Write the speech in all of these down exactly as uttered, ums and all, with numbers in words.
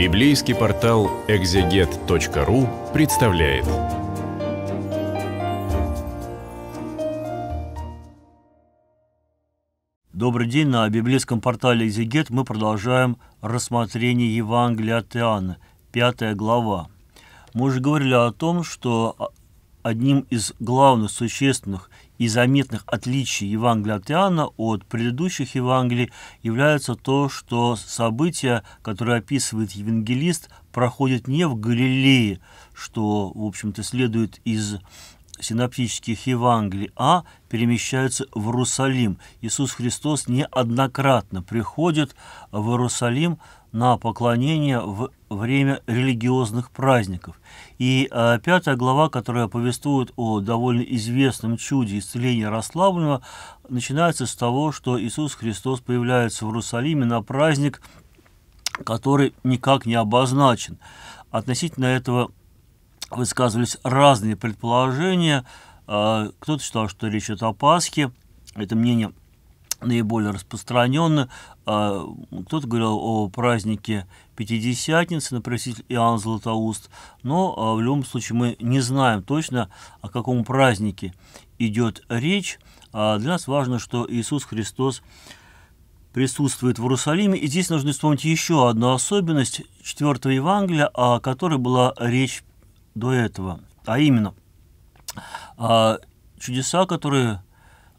Библейский портал экзегет точка ру представляет. Добрый день. На библейском портале «Экзегет» мы продолжаем рассмотрение Евангелия от Иоанна, пятая глава. Мы уже говорили о том, что одним из главных, существенных и заметных отличий Евангелия от Иоанна от предыдущих Евангелий является то, что события, которые описывает евангелист, проходят не в Галилее, что, в общем-то, следует из синоптических Евангелий, а перемещаются в Иерусалим. Иисус Христос неоднократно приходит в Иерусалим на поклонение в время религиозных праздников. И э, пятая глава, которая повествует о довольно известном чуде исцеления расслабленного, начинается с того, что Иисус Христос появляется в Иерусалиме на праздник, который никак не обозначен. Относительно этого высказывались разные предположения. Кто-то считал, что речь идет о Пасхе, это мнение наиболее распространенно. Кто-то говорил о празднике Пятидесятницы, например, Иоанн Златоуст, но в любом случае мы не знаем точно, о каком празднике идет речь. Для нас важно, что Иисус Христос присутствует в Иерусалиме. И здесь нужно вспомнить еще одну особенность четвёртого Евангелия, о которой была речь до этого, а именно чудеса, которые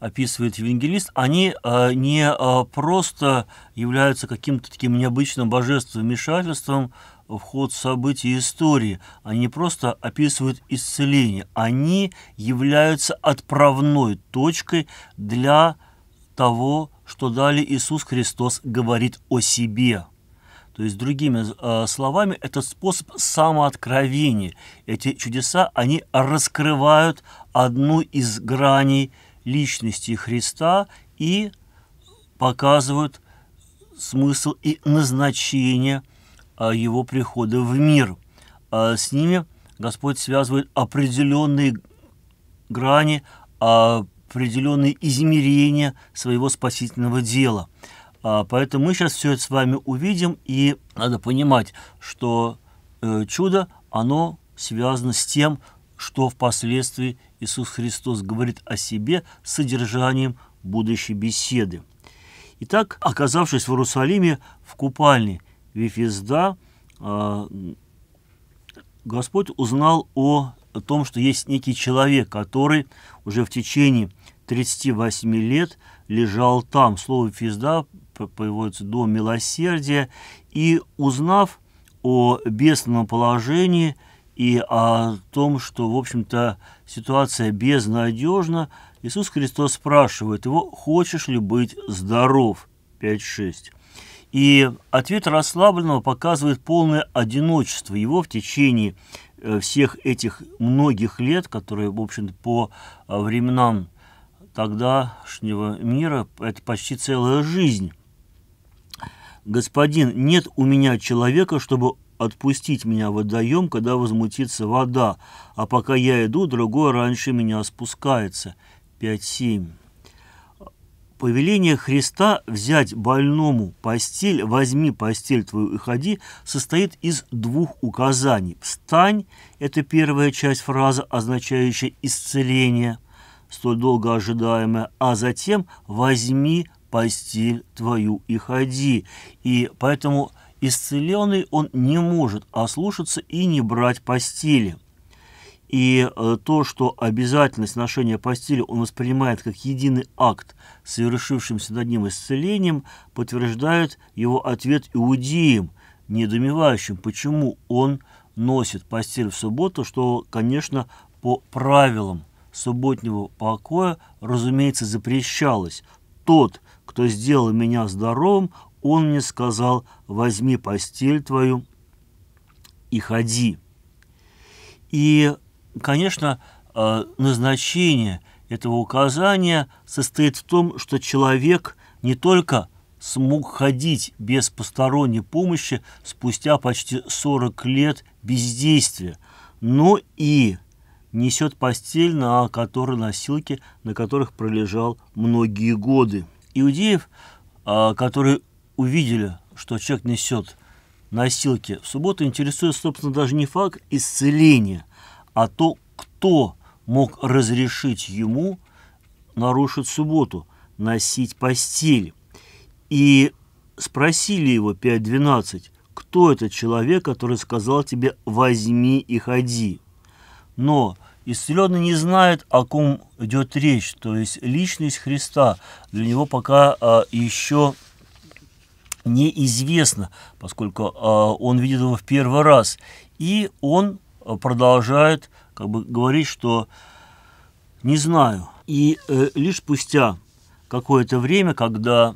описывает евангелист, они не просто являются каким-то таким необычным божественным вмешательством в ход событий истории, они не просто описывают исцеление, они являются отправной точкой для того, что далее Иисус Христос говорит о себе. То есть, другими э, словами, это способ самооткровения. Эти чудеса, они раскрывают одну из граней личности Христа и показывают смысл и назначение э, его прихода в мир. Э, с ними Господь связывает определенные грани, определенные измерения своего спасительного дела. Поэтому мы сейчас все это с вами увидим, и надо понимать, что чудо, оно связано с тем, что впоследствии Иисус Христос говорит о себе с содержанием будущей беседы. Итак, оказавшись в Иерусалиме в купальне Вифезда, Господь узнал о том, что есть некий человек, который уже в течение тридцати восьми лет лежал там. Слово «Вифезда» появляется «дом милосердия». И, узнав о бедственном положении и о том, что, в общем-то, ситуация безнадежна, Иисус Христос спрашивает его: «Хочешь ли быть здоров?» пять шесть. И ответ расслабленного показывает полное одиночество его в течение всех этих многих лет, которые, в общем-то, по временам тогдашнего мира это почти целая жизнь. «Господин, нет у меня человека, чтобы отпустить меня в водоем, когда возмутится вода, а пока я иду, другой раньше меня спускается». пять семь. Повеление Христа взять больному постель, возьми постель твою и ходи, состоит из двух указаний. «Встань» – это первая часть фразы, означающая исцеление, столь долго ожидаемое, а затем «возьми постель твою и ходи». И поэтому исцеленный он не может ослушаться и не брать постели. И то, что обязательность ношения постели он воспринимает как единый акт, совершившимся над ним исцелением, подтверждает его ответ иудеям, недоумевающим, почему он носит постель в субботу, что, конечно, по правилам субботнего покоя, разумеется, запрещалось. «Тот, кто сделал меня здоровым, он мне сказал: возьми постель твою и ходи». И, конечно, назначение этого указания состоит в том, что человек не только смог ходить без посторонней помощи спустя почти сорок лет бездействия, но и несет постель, на которой носилки, на которых пролежал многие годы. Иудеев, которые увидели, что человек несет носилки. В субботу интересует, собственно, даже не факт исцеления, а то, кто мог разрешить ему нарушить субботу, носить постель. И спросили его, пять двенадцать, кто этот человек, который сказал тебе «возьми и ходи». Но исцеленный не знает, о ком идет речь, то есть личность Христа для него пока а, еще неизвестна, поскольку а, он видит его в первый раз. И он продолжает как бы говорить, что «не знаю». И э, лишь спустя какое-то время, когда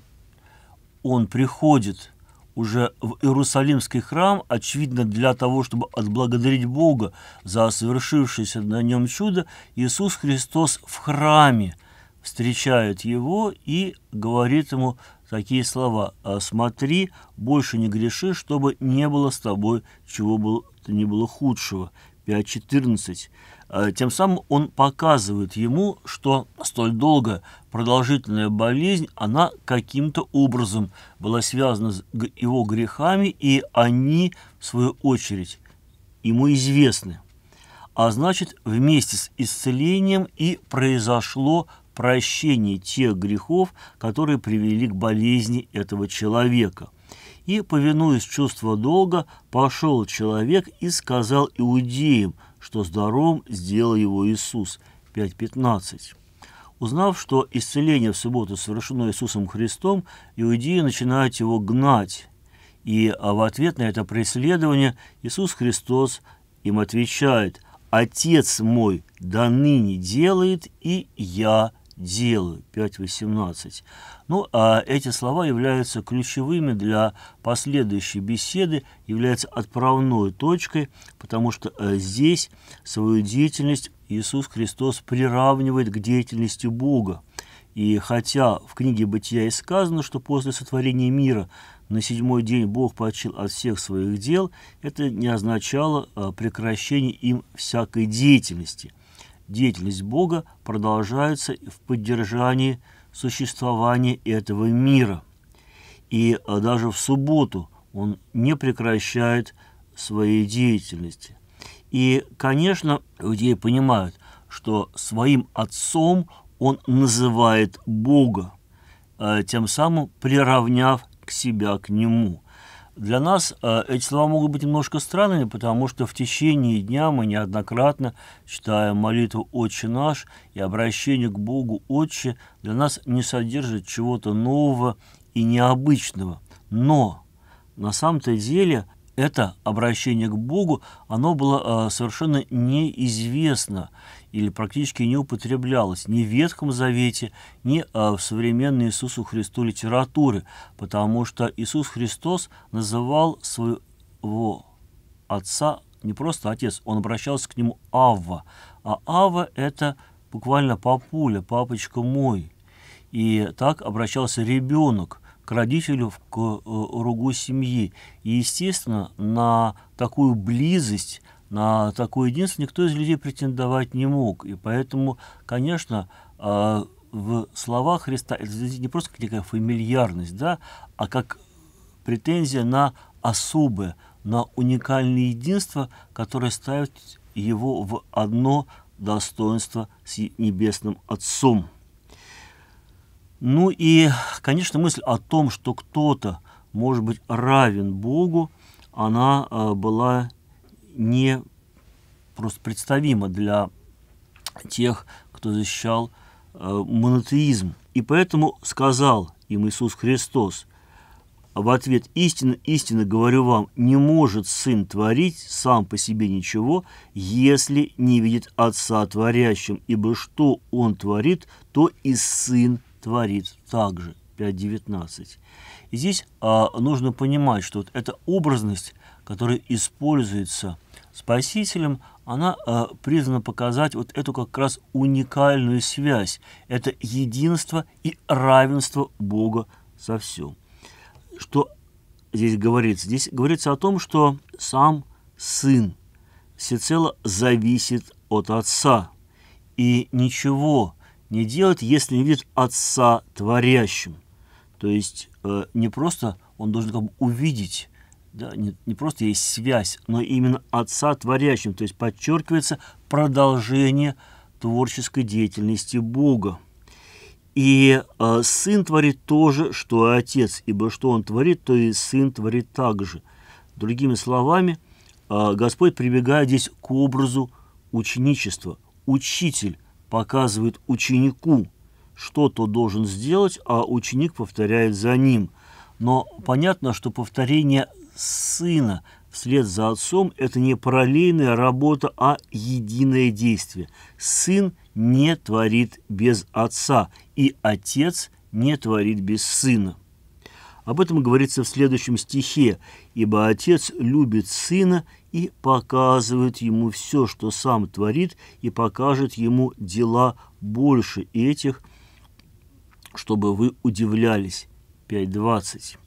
он приходит уже в Иерусалимский храм, очевидно, для того, чтобы отблагодарить Бога за совершившееся на нем чудо, Иисус Христос в храме встречает его и говорит ему такие слова: «Смотри, больше не греши, чтобы не было с тобой чего бы то ни было худшего». пять четырнадцать. Тем самым он показывает ему, что столь долго продолжительная болезнь, она каким-то образом была связана с его грехами, и они, в свою очередь, ему известны. А значит, вместе с исцелением и произошло прощение тех грехов, которые привели к болезни этого человека. И, повинуясь чувству долга, пошел человек и сказал иудеям, что здоровым сделал его Иисус. пять пятнадцать. Узнав, что исцеление в субботу совершено Иисусом Христом, иудеи начинают его гнать. И в ответ на это преследование Иисус Христос им отвечает: «Отец мой доныне делает, и я делаю». пять восемнадцать. Ну, а эти слова являются ключевыми для последующей беседы, являются отправной точкой, потому что здесь свою деятельность Иисус Христос приравнивает к деятельности Бога. И хотя в книге «Бытия» и сказано, что после сотворения мира на седьмой день Бог почил от всех своих дел, это не означало прекращение им всякой деятельности. Деятельность Бога продолжается в поддержании существования этого мира. И даже в субботу он не прекращает своей деятельности. И, конечно, иудеи понимают, что своим отцом он называет Бога, тем самым приравняв к себя к нему. Для нас э, эти слова могут быть немножко странными, потому что в течение дня мы неоднократно читаем молитву «Отче наш», и обращение к Богу «Отче» для нас не содержит чего-то нового и необычного. Но на самом-то деле это обращение к Богу, оно было э, совершенно неизвестно или практически не употреблялось ни в Ветхом Завете, ни в современной Иисусу Христу литературе, потому что Иисус Христос называл своего отца не просто отец, он обращался к нему «Авва», а «Авва» — это буквально «папуля», «папочка мой». И так обращался ребенок к родителю, к ругу семьи. И, естественно, на такую близость, на такое единство никто из людей претендовать не мог. И поэтому, конечно, в словах Христа это не просто некая фамильярность, да, а как претензия на особое, на уникальное единство, которое ставит его в одно достоинство с Небесным Отцом. Ну и, конечно, мысль о том, что кто-то может быть равен Богу, она была не просто представимо для тех, кто защищал э, монотеизм. И поэтому сказал им Иисус Христос в ответ: «Истинно, истинно говорю вам, не может Сын творить сам по себе ничего, если не видит Отца творящим, ибо что Он творит, то и Сын творит также». пять девятнадцать. И здесь э, нужно понимать, что вот эта образность, которая используется Спасителем, она э, призвана показать вот эту как раз уникальную связь. Это единство и равенство Бога со всем. Что здесь говорится? Здесь говорится о том, что сам Сын всецело зависит от Отца и ничего не делает, если не видит Отца творящим. То есть э, не просто он должен как бы увидеть Да, не, не просто есть связь, но именно Отца творящим, то есть подчеркивается продолжение творческой деятельности Бога. И э, Сын творит то же, что и Отец, ибо что Он творит, то и Сын творит так же. Другими словами, э, Господь прибегает здесь к образу ученичества. Учитель показывает ученику, что тот должен сделать, а ученик повторяет за ним. Но понятно, что повторение Сына вслед за Отцом – это не параллельная работа, а единое действие. Сын не творит без Отца, и Отец не творит без Сына. Об этом говорится в следующем стихе. «Ибо Отец любит Сына и показывает Ему все, что Сам творит, и покажет Ему дела больше этих, чтобы вы удивлялись». пять двадцать.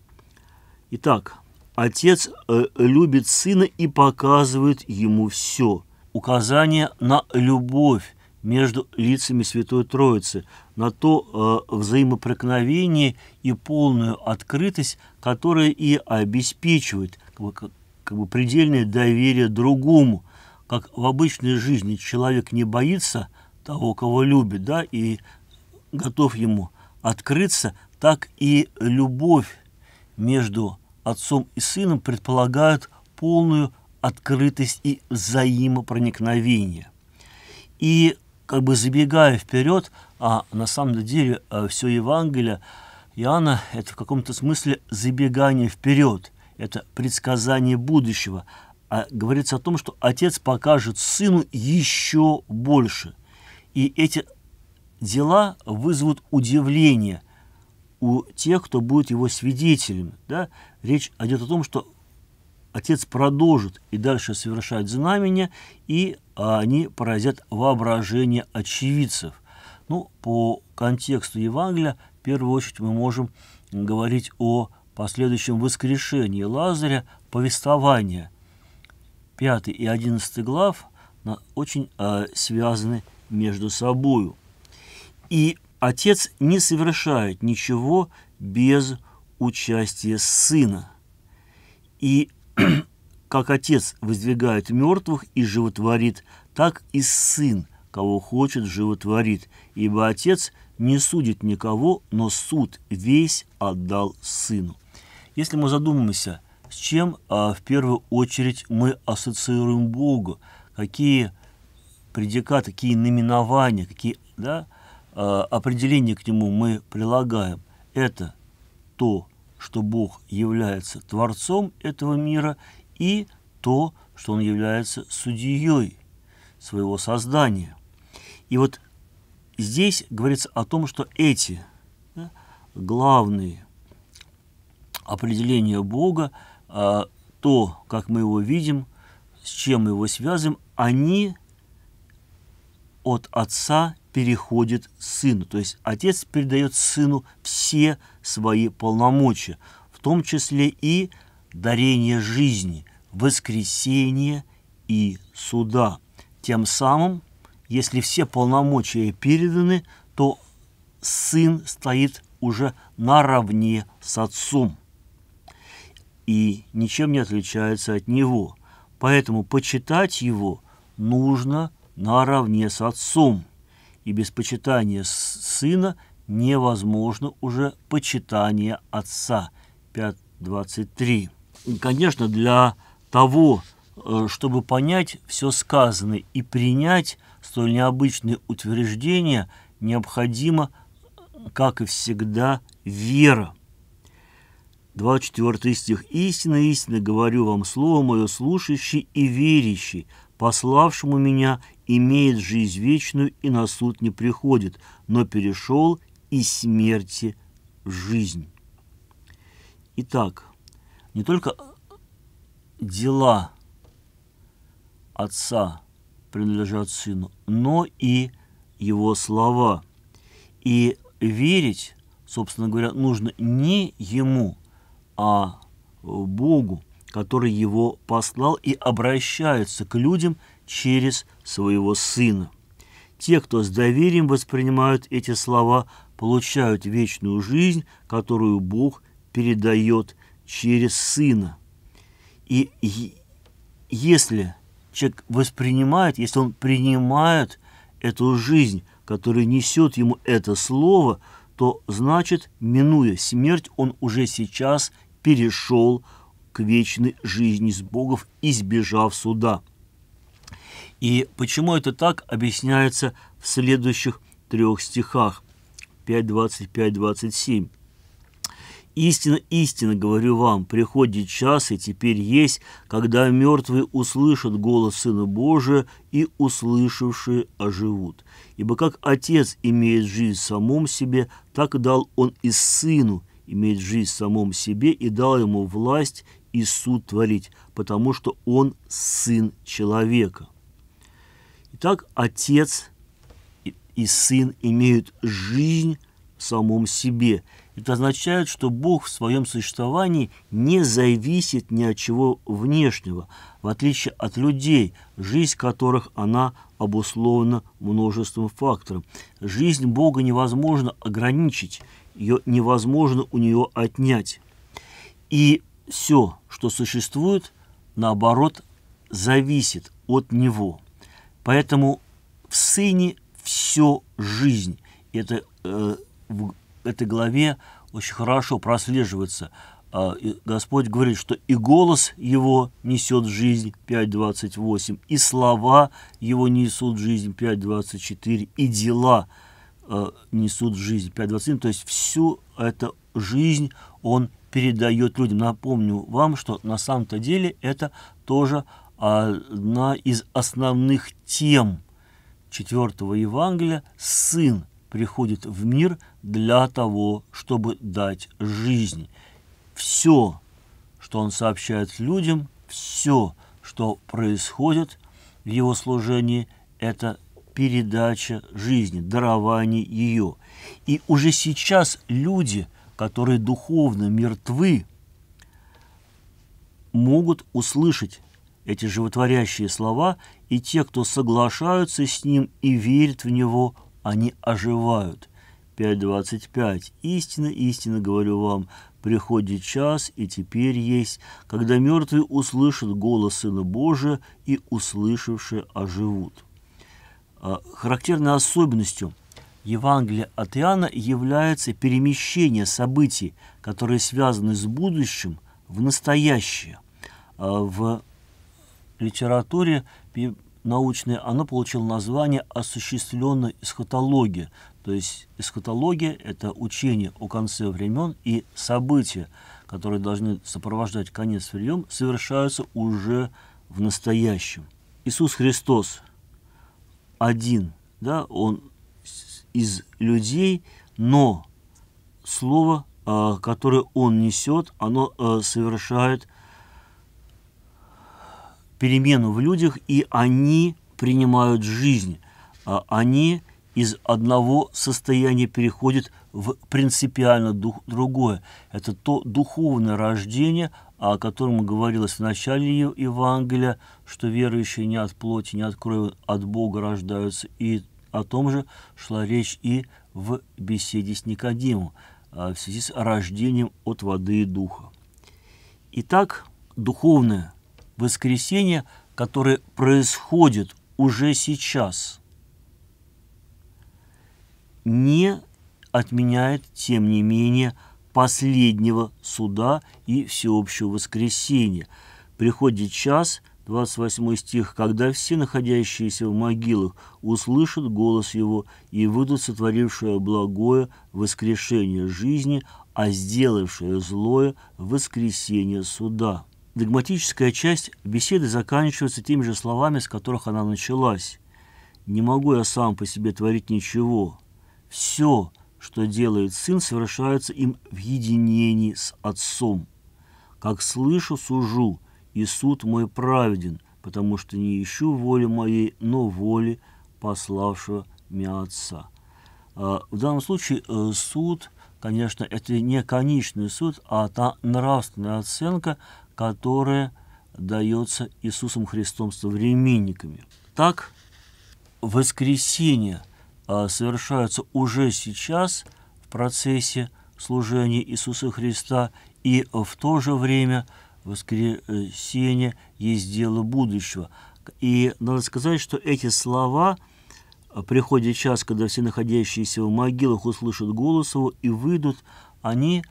Итак, Отец э, любит Сына и показывает Ему все. Указание на любовь между лицами Святой Троицы, на то э, взаимопроникновение и полную открытость, которая и обеспечивает как бы, как, как бы предельное доверие другому. Как в обычной жизни человек не боится того, кого любит, да, и готов ему открыться, так и любовь между Отцом и Сыном предполагают полную открытость и взаимопроникновение. И, как бы забегая вперед, а на самом деле все Евангелие Иоанна – это в каком-то смысле забегание вперед, это предсказание будущего. А говорится о том, что Отец покажет Сыну еще больше. И эти дела вызовут удивление у тех, кто будет его свидетелями. Да? Речь идет о том, что Отец продолжит и дальше совершать знамения, и они поразят воображение очевидцев. Ну, по контексту Евангелия, в первую очередь, мы можем говорить о последующем воскрешении Лазаря, повествования. пятая и одиннадцатая глав очень э, связаны между собою. И Отец не совершает ничего без участия Сына. И как Отец воздвигает мертвых и животворит, так и Сын, кого хочет, животворит. Ибо Отец не судит никого, но суд весь отдал Сыну. Если мы задумаемся, с чем а, в первую очередь мы ассоциируем Бога, какие предикаты, какие наименования, какие, да, определение к нему мы прилагаем. Это то, что Бог является Творцом этого мира, и то, что Он является судьей своего создания. И вот здесь говорится о том, что эти да, главные определения Бога, то, как мы его видим, с чем мы его связываем, они от Отца переходит Сыну, то есть Отец передает Сыну все свои полномочия, в том числе и дарение жизни, воскресения и суда. Тем самым, если все полномочия переданы, то Сын стоит уже наравне с Отцом и ничем не отличается от Него. Поэтому почитать Его нужно наравне с Отцом. И без почитания Сына невозможно уже почитание Отца. пять двадцать три. Конечно, для того, чтобы понять все сказанное и принять столь необычные утверждения, необходимо, как и всегда, вера. двадцать четвёртый стих. «Истинно, истинно говорю вам, слово мое слушающий и верящий, пославшему меня, имеет жизнь вечную и на суд не приходит, но перешел из смерти в жизнь». Итак, не только дела Отца принадлежат Сыну, но и Его слова. И верить, собственно говоря, нужно не Ему, а Богу, который Его послал и обращается к людям через своего Сына. Те, кто с доверием воспринимают эти слова, получают вечную жизнь, которую Бог передает через Сына. И, и если человек воспринимает, если он принимает эту жизнь, которая несет ему это слово, то значит, минуя смерть, он уже сейчас перешел к вечной жизни с Богом, избежав суда. И почему это так, объясняется в следующих трех стихах пять, двадцать пять, двадцать семь. «Истинно, истинно, говорю вам, приходит час, и теперь есть, когда мертвые услышат голос Сына Божия, и услышавшие оживут. Ибо как Отец имеет жизнь в самом себе, так дал Он и Сыну иметь жизнь в самом себе, и дал Ему власть и суд творить, потому что Он Сын человека». Итак, Отец и Сын имеют жизнь в самом себе. Это означает, что Бог в своем существовании не зависит ни от чего внешнего, в отличие от людей, жизнь которых она обусловлена множеством факторов. Жизнь Бога невозможно ограничить, ее невозможно у нее отнять. И все, что существует, наоборот, зависит от Него. Поэтому в Сыне все жизнь. Это э, в этой главе очень хорошо прослеживается. Господь говорит, что и голос Его несет жизнь, пять двадцать восемь, и слова Его несут жизнь, пять двадцать четыре, и дела несут жизнь, пять двадцать семь. То есть всю эту жизнь Он передает людям. Напомню вам, что на самом-то деле это тоже одна из основных тем четвертого Евангелия. Сын приходит в мир для того, чтобы дать жизнь. Все, что Он сообщает людям, все, что происходит в Его служении, это передача жизни, дарование ее. И уже сейчас люди, которые духовно мертвы, могут услышать эти животворящие слова, и те, кто соглашаются с Ним и верят в Него, они оживают. пять двадцать пять. «Истинно, истинно, говорю вам, приходит час, и теперь есть, когда мертвые услышат голос Сына Божия, и услышавшие оживут». Характерной особенностью Евангелия от Иоанна является перемещение событий, которые связаны с будущим, в настоящее. В литературе научной оно получило название «осуществленная эсхатология». То есть эсхатология – это учение о конце времен, и события, которые должны сопровождать конец времен, совершаются уже в настоящем. Иисус Христос один, да, Он из людей, но слово, которое Он несет, оно совершает перемену в людях, и они принимают жизнь. Они из одного состояния переходят в принципиально другое. Это то духовное рождение, о котором говорилось в начале Евангелия, что верующие не от плоти, не от крови, от Бога рождаются. И о том же шла речь и в беседе с Никодимом в связи с рождением от воды и духа. Итак, духовное воскресение, которое происходит уже сейчас, не отменяет, тем не менее, последнего суда и всеобщего воскресения. Приходит час, двадцать восьмой стих, когда все находящиеся в могилах услышат голос Его и выйдут, сотворившие благое воскрешение жизни, а сделавшее злое воскресение суда. Догматическая часть беседы заканчивается теми же словами, с которых она началась. «Не могу я сам по себе творить ничего. Все, что делает Сын, совершается им в единении с Отцом. Как слышу, сужу, и суд мой праведен, потому что не ищу воли моей, но воли пославшего меня Отца». В данном случае суд, конечно, это не конечный суд, а та нравственная оценка, которая дается Иисусом Христом современниками. Так, воскресение совершается уже сейчас в процессе служения Иисуса Христа, и в то же время воскресение есть дело будущего. И надо сказать, что эти слова «приходит час, когда все находящиеся в могилах услышат голос его и выйдут», они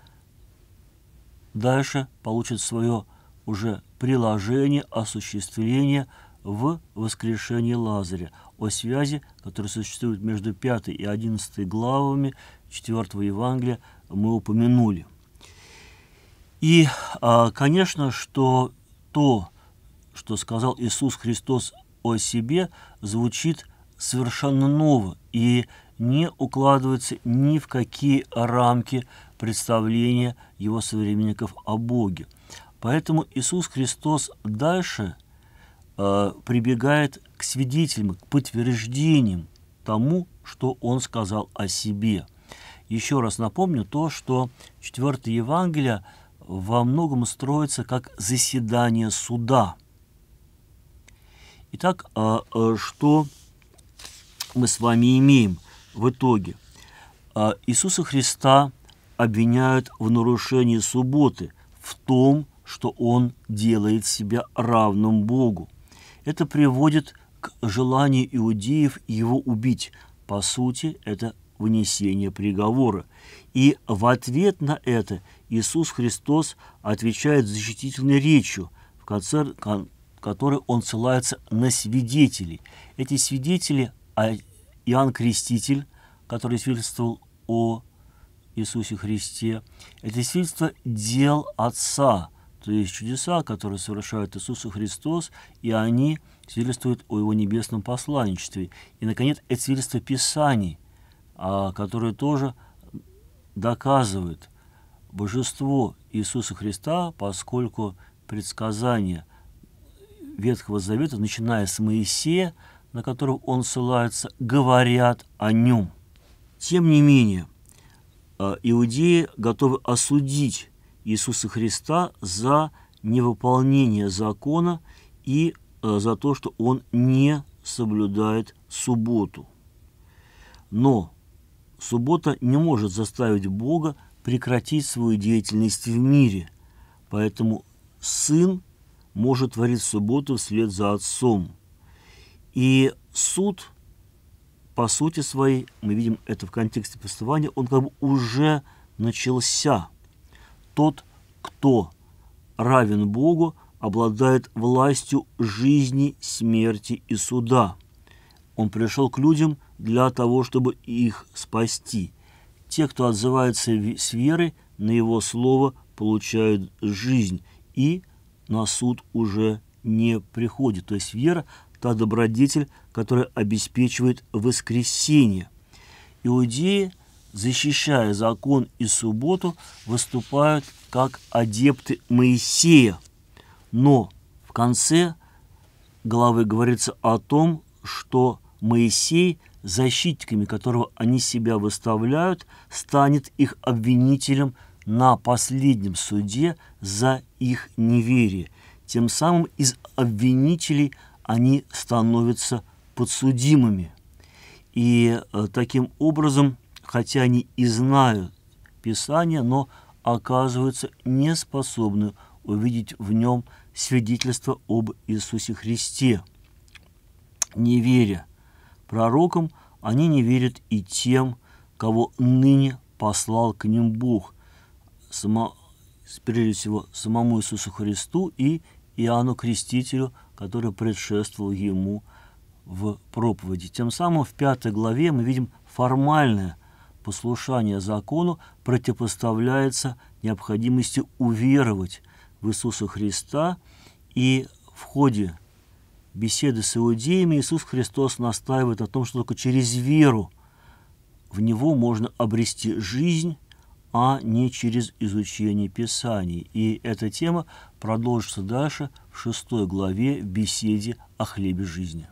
дальше получат свое уже приложение, осуществление в воскрешении Лазаря, о связи, которая существует между пятой и одиннадцатой главами четвёртого Евангелия, мы упомянули. И, конечно, что то, что сказал Иисус Христос о себе, звучит совершенно ново и не укладывается ни в какие рамки представления его современников о Боге. Поэтому Иисус Христос дальше э, прибегает к свидетелям, к подтверждениям тому, что он сказал о себе. Еще раз напомню то, что четвёртое Евангелие во многом строится как заседание суда. Итак, э, э, что мы с вами имеем в итоге? Э, Иисуса Христа обвиняют в нарушении субботы, в том, что он делает себя равным Богу. Это приводит к желанию иудеев его убить. По сути, это вынесение приговора. И в ответ на это Иисус Христос отвечает защитительной речью, в конце которой он ссылается на свидетелей. Эти свидетели – Иоанн Креститель, который свидетельствовал о Иисусе Христе, это свидетельство дел Отца, то есть чудеса, которые совершает Иисус Христос, и они свидетельствуют о его небесном посланничестве. И, наконец, это свидетельство Писаний, которые тоже доказывают божество Иисуса Христа, поскольку предсказания Ветхого Завета, начиная с Моисея, на которого он ссылается, говорят о нем. Тем не менее, иудеи готовы осудить Иисуса Христа за невыполнение закона и за то, что он не соблюдает субботу. Но суббота не может заставить Бога прекратить свою деятельность в мире, поэтому Сын может творить субботу вслед за Отцом. И суд, по сути своей, мы видим это в контексте повествования, он как бы уже начался. Тот, кто равен Богу, обладает властью жизни, смерти и суда. Он пришел к людям для того, чтобы их спасти. Те, кто отзывается с верой на его слово, получают жизнь и на суд уже не приходит. То есть вера – та добродетель, которая обеспечивает воскресение. Иудеи, защищая закон и субботу, выступают как адепты Моисея. Но в конце главы говорится о том, что Моисей, защитниками которого они себя выставляют, станет их обвинителем на последнем суде за их неверие. Тем самым из обвинителей они становятся подсудимыми. И таким образом, хотя они и знают Писание, но оказываются не способны увидеть в нем свидетельство об Иисусе Христе. Не веря пророкам, они не верят и тем, кого ныне послал к ним Бог, само, прежде всего самому Иисусу Христу и Иоанну Крестителю, который предшествовал ему в проповеди. Тем самым в пятой главе мы видим формальное послушание закону противопоставляется необходимости уверовать в Иисуса Христа, и в ходе беседы с иудеями Иисус Христос настаивает о том, что только через веру в Него можно обрести жизнь, а не через изучение Писаний. И эта тема продолжится дальше в шестой главе в беседе о хлебе жизни.